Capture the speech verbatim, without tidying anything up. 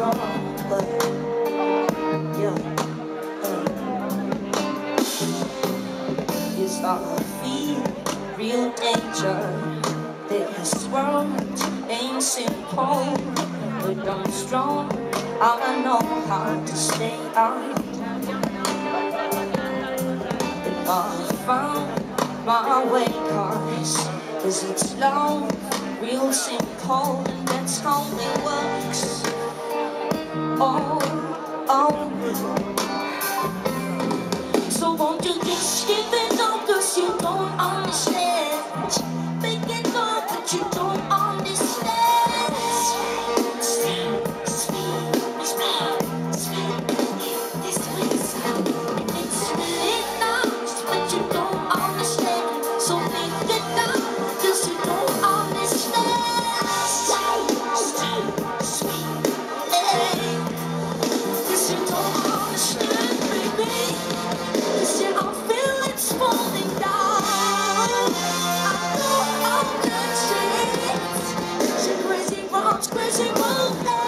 wrong, but yeah, uh, you start to feel real danger. This world ain't simple, but I'm strong. I know how to stay out. If I found my way, cause, cause it's love, real simple, that's how it works. Oh, oh. So won't you just give it up, cause you don't understand. Make it up, but you don't understand. Speak, speak, speak, speak. This place, it makes me lit up, but you don't understand. So make it up, cause you don't understand. Speak, speak, speak. You don't understand, baby. This year I feel it's falling down. I know I'm not shit. It's a crazy, wrong, crazy move.